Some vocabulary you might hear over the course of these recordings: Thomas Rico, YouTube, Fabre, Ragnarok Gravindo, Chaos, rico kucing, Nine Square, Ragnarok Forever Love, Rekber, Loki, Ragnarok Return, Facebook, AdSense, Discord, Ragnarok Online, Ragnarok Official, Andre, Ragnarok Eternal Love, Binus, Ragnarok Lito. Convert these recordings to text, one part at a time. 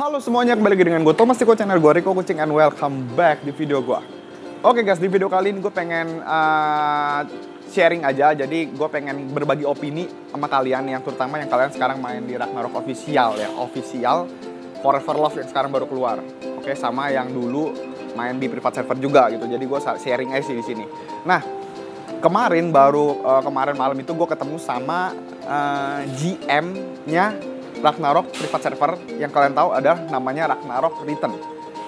Halo semuanya, kembali lagi dengan gue Thomas Rico, channel gue Rico Kucing, and welcome back di video gue. Oke guys, di video kali ini gue pengen sharing aja. Jadi gue pengen berbagi opini sama kalian, yang terutama yang kalian sekarang main di Ragnarok Official ya, Official Forever Love yang sekarang baru keluar. Oke, sama yang dulu main di private server juga gitu. Jadi gue sharing aja sih di sini. Nah, kemarin malam itu gue ketemu sama GM-nya Ragnarok private server yang kalian tahu adalah namanya Ragnarok Return.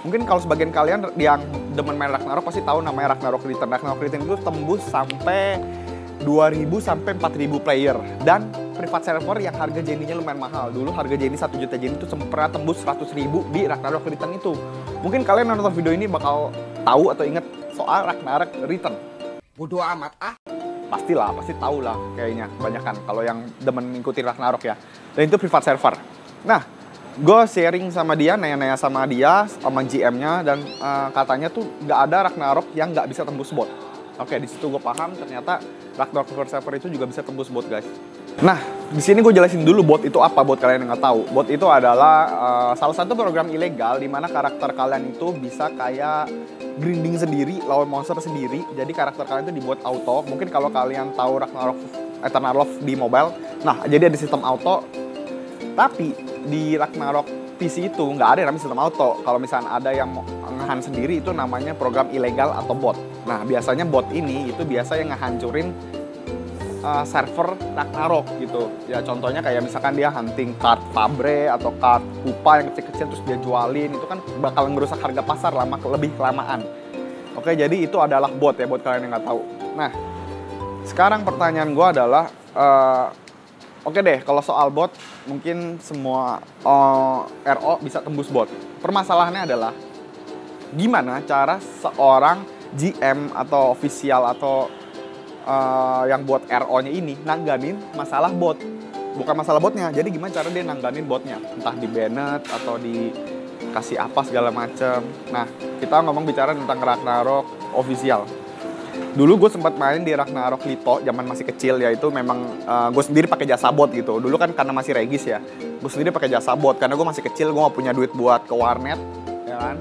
Mungkin kalau sebagian kalian yang demen main Ragnarok pasti tahu namanya Ragnarok Return. Ragnarok Return itu tembus sampai 2.000 sampai 4.000 player dan private server yang harga jeninya lumayan mahal. Dulu harga jeni 1 juta jeni itu pernah tembus 100.000 di Ragnarok Return itu. Mungkin kalian nonton video ini bakal tahu atau inget soal Ragnarok Return. Bodoh amat ah. Pastilah, pasti tahu lah kayaknya kebanyakan kalau yang demen mengikuti Ragnarok ya. Dan itu private server. Nah, gue sharing sama dia, nanya-nanya sama dia, sama GM-nya, dan katanya tuh nggak ada Ragnarok yang nggak bisa tembus bot. Oke, di situ gue paham ternyata Ragnarok private server itu juga bisa tembus bot, guys. Nah, di sini gue jelasin dulu bot itu apa, buat kalian yang nggak tahu. Bot itu adalah salah satu program ilegal di mana karakter kalian itu bisa kayak grinding sendiri, lawan monster sendiri. Jadi karakter kalian itu dibuat auto. Mungkin kalau kalian tahu Ragnarok Eternal Love di mobile, nah jadi ada sistem auto. Tapi di Ragnarok PC itu nggak ada yang namanya sistem auto. Kalau misalnya ada yang ngehan sendiri, itu namanya program ilegal atau bot. Nah biasanya bot ini itu biasa yang ngehancurin server Ragnarok gitu. Ya contohnya kayak misalkan dia hunting card Fabre atau card Kupa yang kecil-kecil terus dia jualin, itu kan bakal ngerusak harga pasar lama lebih kelamaan. Oke, jadi itu adalah bot ya buat kalian yang nggak tahu. Nah, sekarang pertanyaan gue adalah oke deh, kalau soal bot mungkin semua RO bisa tembus bot. Permasalahannya adalah gimana cara seorang GM atau official atau yang buat RO-nya ini nangganin masalah bot. Bukan masalah botnya, jadi gimana cara dia nangganin botnya, entah di banet atau di kasih apa segala macem. Nah, kita ngomong bicara tentang Ragnarok Official. Dulu gue sempat main di Ragnarok Lito zaman masih kecil, yaitu memang gue sendiri pakai jasa bot gitu. Dulu kan karena masih regis ya, gue sendiri pakai jasa bot karena gue masih kecil, gue gak punya duit buat ke warnet ya kan.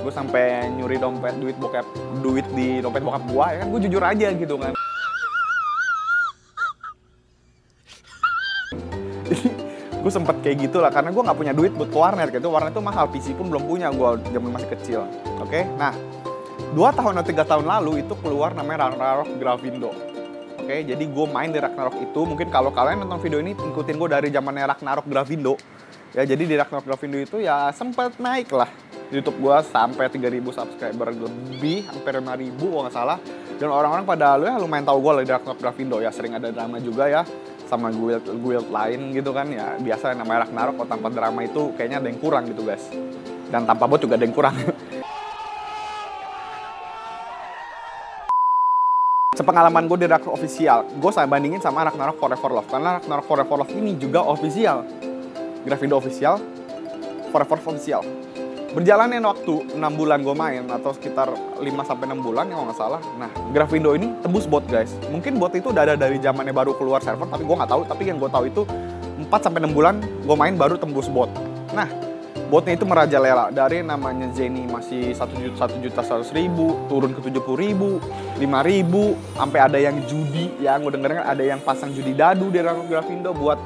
Gue sampai nyuri duit di dompet bokap gue ya kan, gue jujur aja gitu kan. Gue sempet kayak gitu lah, karena gue gak punya duit buat ke warnet gitu. Warnet itu mahal, PC pun belum punya gue zaman masih kecil. Oke, nah 2 tahun atau 3 tahun lalu itu keluar namanya Ragnarok Gravindo. Oke, jadi gue main di Ragnarok itu. Mungkin kalau kalian nonton video ini, ikutin gue dari zamannya Ragnarok Gravindo. Ya jadi di Ragnarok Gravindo itu ya sempet naik lah YouTube gue sampai 3.000 subscriber lebih, hampir 5.000 kalau nggak salah. Dan orang-orang pada ya lumayan tahu gue lah di Ragnarok Gravindo ya, sering ada drama juga ya sama guild lain gitu kan ya. Biasa namanya Ragnarok kalau tanpa drama itu kayaknya ada yang kurang gitu guys. Dan tanpa bot juga ada yang kurang. Sepengalaman gue di Ragnarok Official, gue bandingin sama Ragnarok Forever Love, karena Ragnarok Forever Love ini juga official. Gravindo official, Forever Love official. Berjalannya waktu 6 bulan gue main, atau sekitar 5-6 bulan ya kalau nggak salah. Nah, Gravindo ini tembus bot guys. Mungkin bot itu udah ada dari zamannya baru keluar server, tapi gue nggak tahu. Tapi yang gue tahu itu 4-6 bulan gue main baru tembus bot. Nah, botnya itu merajalela. Dari namanya Jenny masih 1.100.000, turun ke 70.000, 5.000, sampai ada yang judi. Yang gue dengerin ada yang pasang judi dadu di Gravindo buat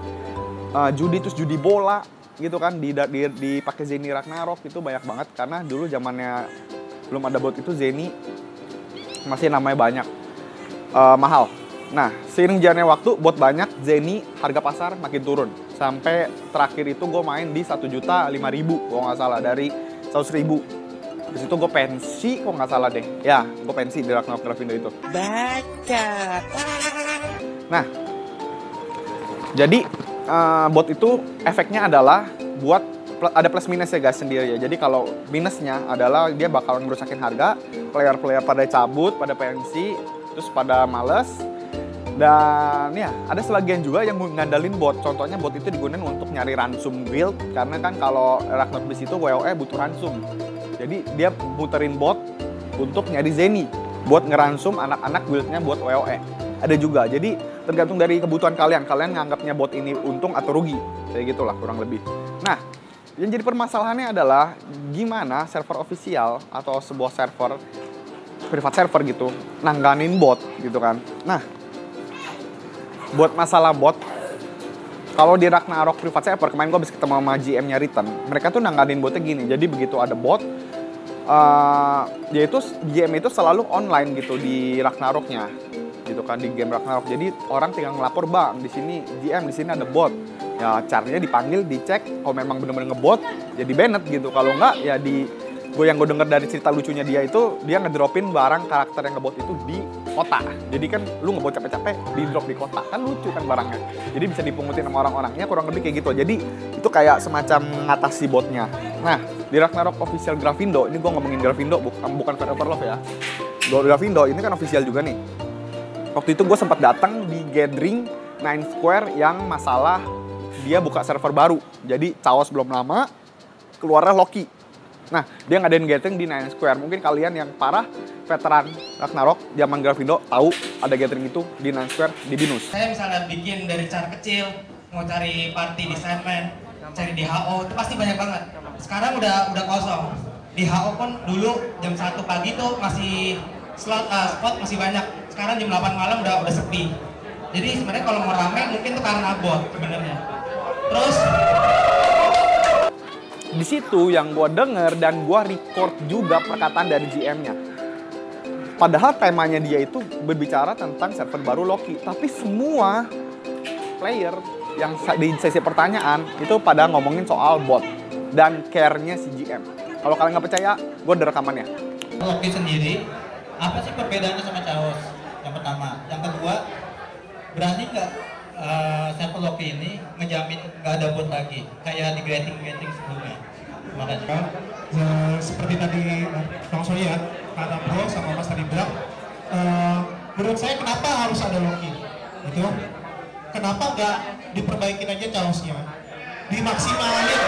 judi, terus judi bola gitu kan, di pakai Zeni Ragnarok itu banyak banget. Karena dulu zamannya belum ada bot itu, Zeni masih namanya banyak, mahal. Nah, seiring jalannya waktu bot banyak, Zeni harga pasar makin turun. Sampai terakhir itu gue main di 1.005.000 kalau nggak salah, dari 100.000. Di situ gue pensi kalau nggak salah deh. Ya, gue pensi di Ragnarok Gravindo itu. Baca. Nah, jadi bot itu efeknya adalah buat ada plus minusnya guys sendiri ya. Jadi kalau minusnya adalah dia bakal ngerusakin harga, player-player pada cabut, pada pensi, terus pada males. Dan ya ada sebagian juga yang ngandalin bot. Contohnya bot itu digunain untuk nyari ransom guild, karena kan kalau Ragnarok bis itu WoE butuh ransom. Jadi dia puterin bot untuk nyari Zeni, buat ngeransum anak-anak guildnya buat WoE. Ada juga, jadi tergantung dari kebutuhan kalian. Kalian nganggapnya bot ini untung atau rugi, kayak gitulah kurang lebih. Nah, Yang jadi permasalahannya adalah gimana server official atau sebuah server privat server gitu nangganin bot gitu kan. Nah, buat masalah bot, kalau di Ragnarok privat server kemarin gue habis ketemu sama GM-nya Return, mereka tuh nangganin botnya gini. Jadi begitu ada bot, yaitu GM itu selalu online gitu di Ragnaroknya, gitu kan, di game Ragnarok. Jadi orang tinggal ngelapor, bang, di sini GM, di sini ada bot. Ya caranya dipanggil, dicek. Kalau memang benar-benar ngebot, ya di banned gitu. Kalau enggak, ya di gue yang gue denger dari cerita lucunya dia itu, dia ngedropin barang karakter yang ngebot itu di kota. Jadi kan lu ngebot capek-capek, di drop di kota, kan lucu kan barangnya. Jadi bisa dipungutin sama orang-orangnya, kurang lebih kayak gitu. Jadi itu kayak semacam mengatasi botnya. Nah, di Ragnarok Official Gravindo, ini gue ngomongin Gravindo, bukan Forever Love ya. Gravindo ini kan official juga nih. Waktu itu gue sempat datang di gathering Nine Square yang masalah dia buka server baru. Jadi Chaos belum lama, keluarnya Loki. Nah, dia ngadain gathering di Nine Square. Mungkin kalian yang parah veteran Ragnarok zaman Gravindo tahu ada gathering itu di Nine Square di Binus. Saya misalnya bikin dari cara kecil, mau cari party di Sandman, cari di HO, itu pasti banyak banget. Sekarang udah kosong. Di HO pun dulu jam 1 pagi tuh masih spot masih banyak. Sekarang jam 8 malam udah sepi. Jadi sebenarnya kalau mau rame mungkin tuh karena bot sebenarnya. Terus di situ yang gue denger dan gue record juga perkataan dari GM-nya. Padahal temanya dia itu berbicara tentang server baru Loki. Tapi semua player yang di sesi pertanyaan itu pada ngomongin soal bot dan care-nya si GM. Kalau kalian nggak percaya, gue ada rekamannya. Loki sendiri, apa sih perbedaannya sama Chaos? Yang pertama. Yang kedua, berani nggak server Loki ini ngejamin nggak ada bot lagi kayak di grating sebelumnya? Makasih. Seperti tadi Bang Soya, kata Bro sama Mas tadi bilang, menurut saya kenapa harus ada Loki? Gitu. Kenapa nggak diperbaikin aja Chaosnya? Dimaksimalin.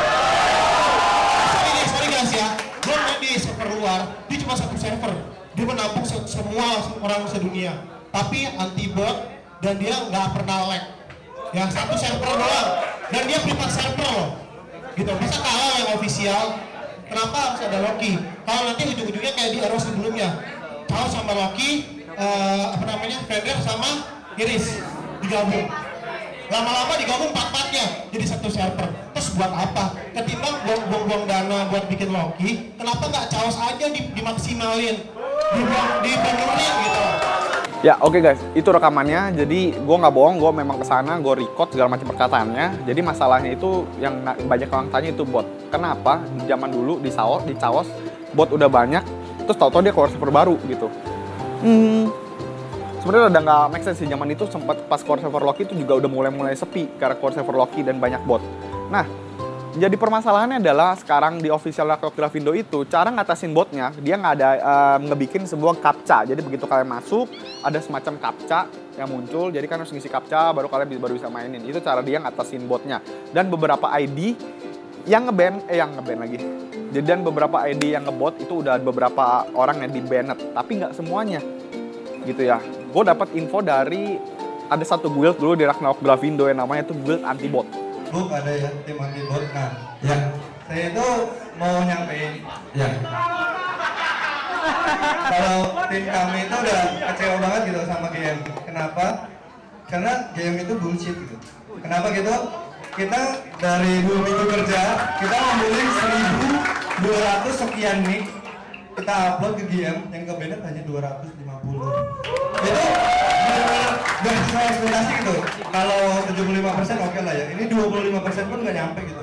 Sorry guys ya, gue main di server luar, dia cuma satu server, dia menampung semua orang sedunia, tapi anti bot dan dia nggak pernah lag. Yang satu server doang, dan dia privat server loh. Gitu, masa kalah yang official, kenapa harus ada Loki? Kalau nanti ujung-ujungnya kayak di era sebelumnya, Chaos sama Loki, Fender sama Iris, digabung. Lama-lama digabung empat-empatnya, jadi satu server. Terus buat apa? Ketimbang buang-buang dana buat bikin Loki, kenapa nggak Chaos aja dimaksimalin, dibenerin gitu. Ya oke guys, itu rekamannya. Jadi gue nggak bohong, gue memang kesana, gue record segala macam perkataannya. Jadi masalahnya itu yang banyak orang tanya itu bot. Kenapa zaman dulu di Chaos bot udah banyak, terus tau-tau dia keluar server baru gitu. Sebenarnya udah nggak make sense sih zaman itu. Sempat pas keluar server Loki itu juga udah mulai sepi karena keluar server Loki dan banyak bot. Nah, jadi permasalahannya adalah sekarang di official Ragnarok Gravindo itu cara ngatasin botnya, dia nggak ada ngebikin sebuah captcha. Jadi begitu kalian masuk ada semacam captcha yang muncul. Jadi kan harus ngisi captcha baru kalian bisa mainin. Itu cara dia ngatasin botnya. Dan beberapa ID yang ngeband lagi. Jadi dan beberapa ID yang ngebot itu udah beberapa orang yang di-banned, tapi nggak semuanya. Gitu ya. Gue dapat info dari ada satu guild dulu di Ragnarok Gravindo yang namanya itu guild anti bot. Buk ada ya tim anti-bot. Nah, yang saya itu mau nyampein ya, kalau tim kami itu udah kecewa banget gitu sama game. Kenapa? Karena game itu bullshit gitu. Kenapa gitu? Kita dari 2 minggu kerja kita membeli 1.200 sekian nih, kita upload ke game yang kebenet hanya 250. Jadi gak sesuai ekspektasi gitu. Kalau 75% oke lah ya, ini 25% pun gak nyampe gitu.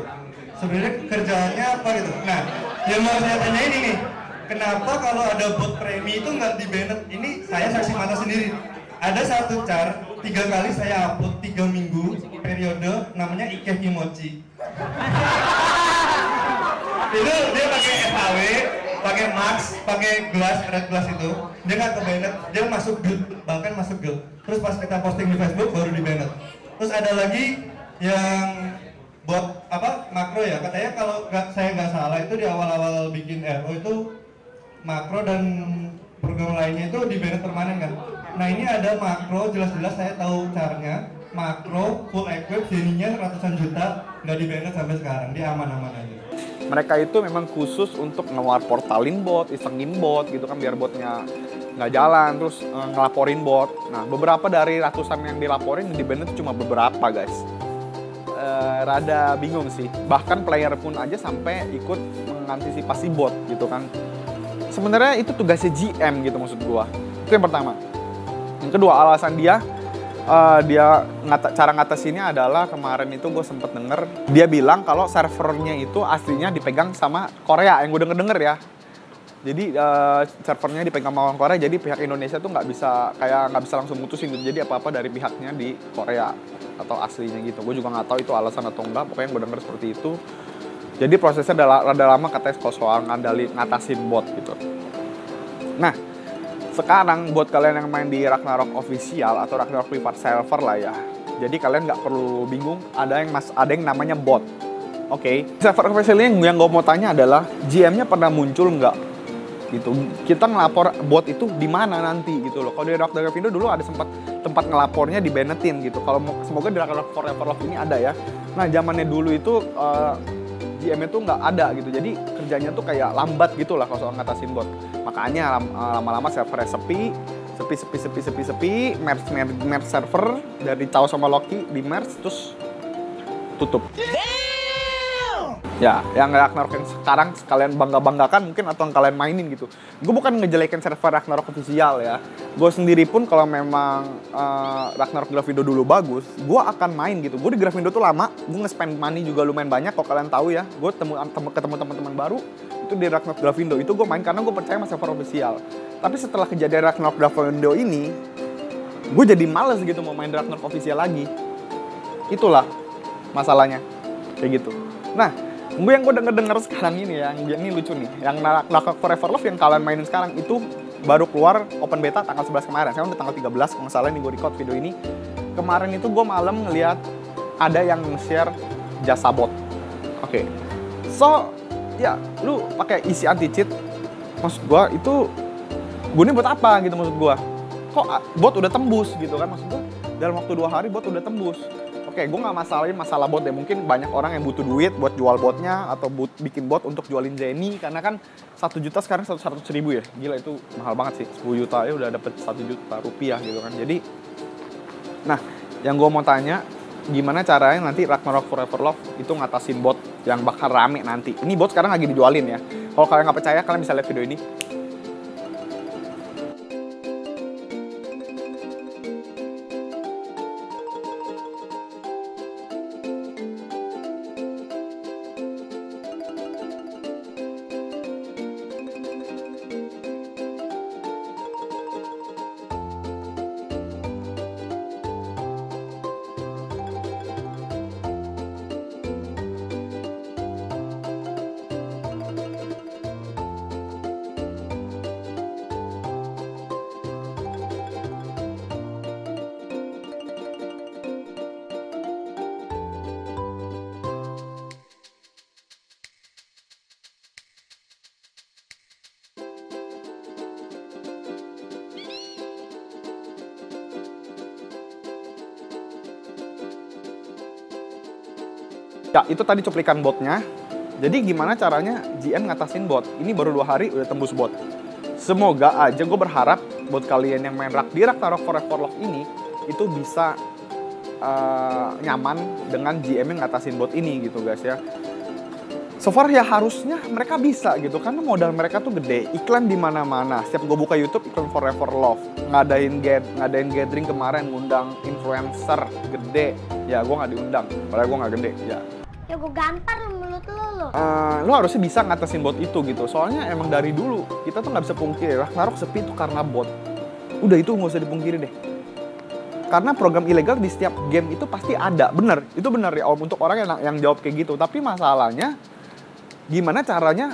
Sebenarnya kerjaannya apa gitu. Nah, yang mau saya tanya ini nih, kenapa kalau ada bot premi itu gak di-banned? Ini saya saksi mata sendiri. Ada satu char, 3 kali saya upload 3 minggu, periode namanya Ikeh Emoji. Itu dia pakai FAW, pakai max, pakai glass, red glass itu. Dia nggak ke-banned, dia masuk guild, bahkan masuk guild. Terus pas kita posting di Facebook baru di-banned. Terus ada lagi yang buat apa makro ya, katanya kalau saya nggak salah itu di awal-awal bikin RO itu makro dan program lainnya itu di-banned permanen kan. Nah ini ada makro, jelas-jelas saya tahu caranya. Makro full equip, jadinya ratusan juta, nggak di-banned sampai sekarang, dia aman-aman aja. mereka itu memang khusus untuk ngewarportalin bot, isengin bot gitu kan, biar botnya nggak jalan, terus ngelaporin bot. Nah, beberapa dari ratusan yang dilaporin di band itu cuma beberapa, guys. Rada bingung sih, bahkan player pun aja sampai ikut mengantisipasi bot gitu kan. Sebenarnya itu tugasnya GM gitu, maksud gua. Itu yang pertama. Yang kedua, alasan dia cara ngatasinnya adalah kemarin itu gue sempet denger dia bilang kalau servernya itu aslinya dipegang sama Korea, yang gue denger ya. Jadi servernya dipegang sama orang Korea, jadi pihak Indonesia tuh nggak bisa langsung mutusin gitu. Jadi apa-apa dari pihaknya di Korea atau aslinya gitu. Gue juga nggak tahu itu alasan atau enggak, pokoknya gue denger seperti itu. Jadi prosesnya rada lama katanya soal ngatasin bot gitu. Nah, sekarang buat kalian yang main di Ragnarok Official atau Ragnarok Private Server lah ya, jadi kalian nggak perlu bingung ada yang namanya bot. Oke. Server officialnya yang gue mau tanya adalah GM-nya pernah muncul nggak? Gitu. Kita ngelapor bot itu di mana nanti gitu loh. Kalau di Ragnarok Gravindo dulu ada sempat tempat ngelapornya di Benetin gitu. Kalau semoga di Ragnarok Forever Love ini ada ya. Nah, zamannya dulu itu GM-nya tuh nggak ada gitu, jadi kerjanya tuh kayak lambat gitu lah kalau soal ngatasin bot. Makanya lama-lama servernya sepi, merge server dari Chaos sama Loki di merge terus tutup. Ya, yang Ragnarok yang sekarang kalian bangga-banggakan mungkin atau yang kalian mainin gitu. Gue bukan ngejelekin server Ragnarok Official ya. Gue sendiri pun kalau memang Ragnarok Gravindo dulu bagus, gue akan main gitu. Gue di Gravindo tuh lama, gue nge-spend money juga lumayan banyak kalau kalian tahu ya. Gue ketemu teman-teman baru itu di Ragnarok Gravindo. Itu gue main karena gue percaya sama server official. Tapi setelah kejadian Ragnarok Gravindo ini, gue jadi males gitu mau main Ragnarok Official lagi. Itulah masalahnya. Kayak gitu. Nah, yang gue denger sekarang ini ya, yang ini lucu nih. Yang Ragnarok Forever Love yang kalian mainin sekarang itu baru keluar open beta tanggal 11 kemarin. Sekarang udah tanggal 13, kalau nggak salah nih gue record video ini. Kemarin itu gue malam ngeliat ada yang share jasa bot. Oke. So, ya lu pakai isi anti-cheat. Maksud gue itu gunanya buat apa gitu maksud gue. Kok bot udah tembus gitu kan maksud gue. Dalam waktu 2 hari bot udah tembus. Oke, gue gak masalahin masalah bot deh. Mungkin banyak orang yang butuh duit buat jual botnya atau bikin bot untuk jualin Jenny. Karena kan 1 juta sekarang 100.000 ya. Gila, itu mahal banget sih. 10 juta ya udah dapet 1 juta rupiah gitu kan. Jadi, nah yang gue mau tanya, gimana caranya nanti Ragnarok Forever Love itu ngatasin bot yang bakal rame nanti. Ini bot sekarang lagi dijualin ya. Kalau kalian gak percaya, kalian bisa lihat video ini. Ya, itu tadi cuplikan botnya. Jadi gimana caranya GM ngatasin bot? Ini baru 2 hari udah tembus bot. Semoga aja, gue berharap buat kalian yang main Ragnarok Forever Love ini itu bisa nyaman dengan GM yang ngatasin bot ini gitu guys ya. So far ya harusnya mereka bisa gitu karena modal mereka tuh gede. Iklan di mana-mana. Setiap gue buka YouTube iklan Forever Love. Ngadain gathering kemarin ngundang influencer gede. Ya gue nggak diundang. Padahal gue nggak gede. Ya. Ya gue gampar mulut lu. Lo harusnya bisa ngatasin bot itu gitu. Soalnya emang dari dulu kita tuh nggak bisa pungkiri Ragnarok sepi itu karena bot. Udah itu nggak usah dipungkiri deh. Karena program ilegal di setiap game itu pasti ada. Bener, itu bener ya untuk orang yang jawab kayak gitu. Tapi masalahnya gimana caranya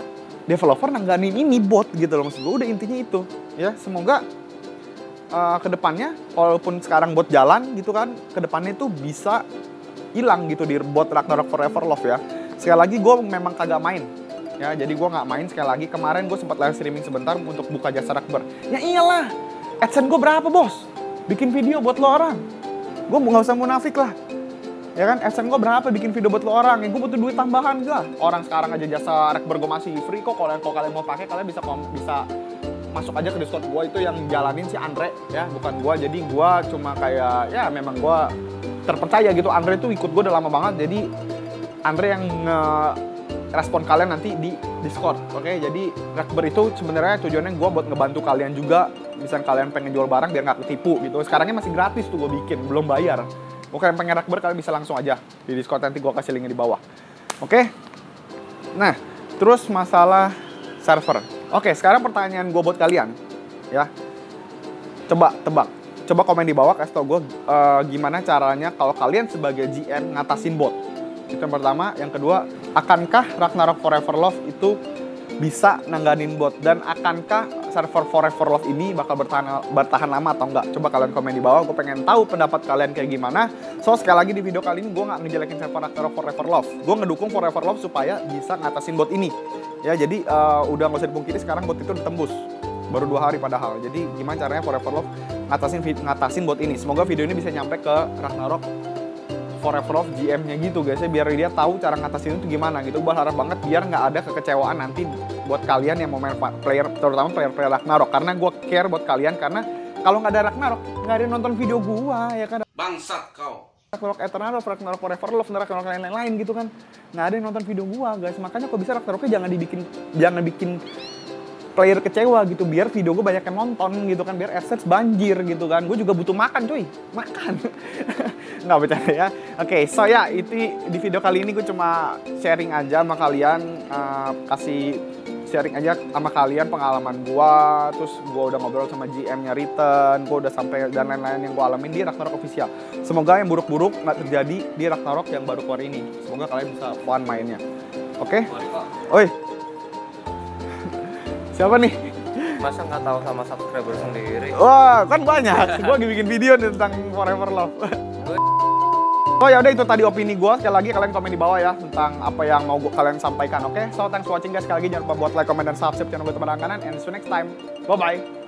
developer nangganin ini bot gitu loh maksud gue. Udah intinya itu ya. Semoga kedepannya walaupun sekarang bot jalan gitu kan, kedepannya itu bisa hilang gitu di bot Ragnarok Forever Love ya. Sekali lagi gue memang kagak main ya, jadi gue nggak main. Sekali lagi kemarin gue sempat live streaming sebentar untuk buka jasa Rakber. Ya iyalah, AdSense gue berapa bos? Bikin video buat lo orang, gue nggak usah munafik lah. Ya kan, SN gue berapa bikin video buat lo orang, ya gue butuh duit tambahan gak? Orang sekarang aja jasa Rekbergo masih free kok, kalau kalian mau pakai kalian bisa masuk aja ke Discord gue, itu yang jalanin si Andre ya, bukan gue. Jadi gue cuma kayak, ya memang gue terpercaya gitu, Andre tuh ikut gue udah lama banget, jadi Andre yang respon kalian nanti di Discord, oke? Jadi Rekber itu sebenarnya tujuannya gue buat ngebantu kalian juga, misalnya kalian pengen jual barang biar nggak ketipu gitu. Sekarangnya masih gratis tuh gue bikin, belum bayar. Oke, yang pengen Rekber kalian bisa langsung aja di Discord, nanti gue kasih linknya di bawah, oke? Nah, terus masalah server. Oke, sekarang pertanyaan gue buat kalian, ya, coba tebak, coba komen di bawah, kasih tau gue gimana caranya kalau kalian sebagai GM ngatasin bot. Itu yang pertama. Yang kedua, akankah Ragnarok Forever Love itu bisa nangganin bot? Dan akankah server Forever Love ini bakal bertahan lama atau enggak? Coba kalian komen di bawah, gue pengen tahu pendapat kalian kayak gimana. So, sekali lagi di video kali ini gue nggak ngejelekin server Ragnarok Forever Love. Gue ngedukung Forever Love supaya bisa ngatasin bot ini. Ya, jadi udah nggak usah dipungkiri, sekarang bot itu ditembus. Baru 2 hari padahal. Jadi gimana caranya Forever Love ngatasin bot ini. Semoga video ini bisa nyampe ke Ragnarok Forever Love GM-nya gitu guys ya, biar dia tahu cara ngatasin itu gimana gitu. Gue harap banget biar nggak ada kekecewaan nanti buat kalian yang mau main player, terutama player-player Ragnarok, karena gue care buat kalian, karena kalau nggak ada Ragnarok nggak ada yang nonton video gue, ya kan, bangsat kau. Ragnarok Eternal Love, Ragnarok Forever Love, Ragnarok lain-lain gitu kan, nggak ada yang nonton video gue guys. Makanya kok bisa Ragnaroknya jangan bikin player kecewa gitu, biar video gue banyak yang nonton gitu kan, biar assets banjir gitu kan. Gue juga butuh makan cuy, makan. Nggak bercanda ya. Oke, so ya itu di video kali ini gue cuma sharing aja sama kalian, kasih sharing aja sama kalian pengalaman gue. Terus gue udah ngobrol sama GM-nya Return, gue udah sampai dan lain-lain yang gue alamin di Ragnarok Official. Semoga yang buruk-buruk nggak terjadi di Ragnarok yang baru keluar ini. Semoga kalian bisa fun mainnya. Oke? Oi. Siapa nih? Masa nggak tahu sama subscriber sendiri? Wah, kan banyak. Gue lagi bikin video nih tentang Forever Love. Oh ya udah, itu tadi opini gue. Sekali lagi kalian komen di bawah ya tentang apa yang mau kalian sampaikan. Oke, so thanks for watching guys. Sekali lagi jangan lupa buat like, comment, dan subscribe channel gue Teman Langganan. And see you next time. Bye bye.